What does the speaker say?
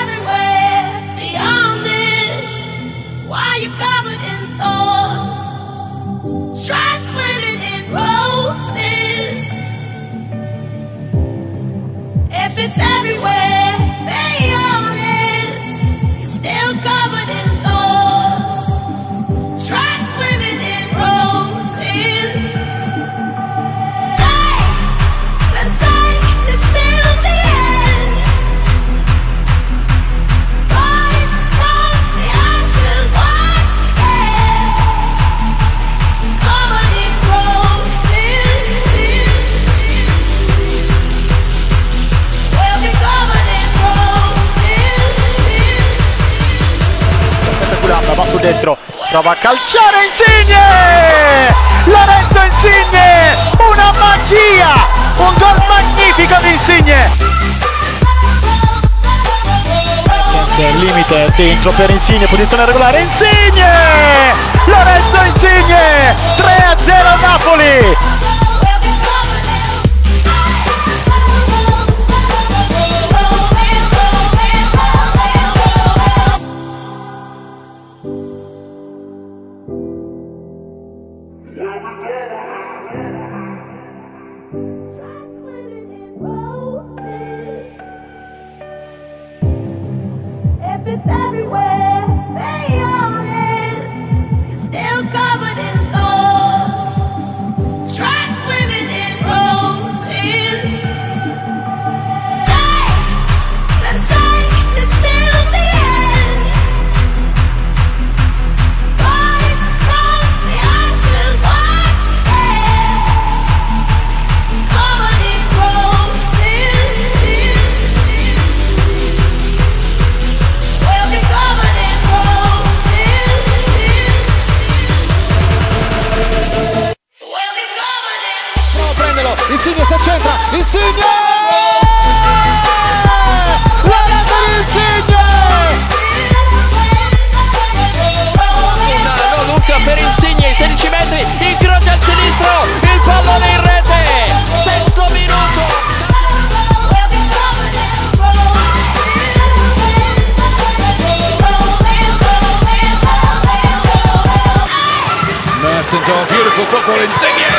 everywhere beyond this. Why you covered in thorns? Try swimming in roses. If it's everywhere, be honest, you're still covered in thorns. Try swimming in roses. Let's die, it's still the end. Va sul destro, prova a calciare Insigne! Lorenzo Insigne! Una magia! Un gol magnifico di Insigne! Il limite dentro per Insigne, posizione regolare, Insigne! Lorenzo Insigne! 3-0 Napoli! It's everywhere, be honest, you're still covered in thorns. Try swimming in roses. Die, let's die, it's still the end. Rise from the ashes once again, covered in roses. Insigne si accentra, Insigne! Guardate Insigne! No, Luca per Insigne, i 16 metri, incrocia al sinistro, il pallone in rete, sesto minuto! Mertens, beautiful football, Insigne!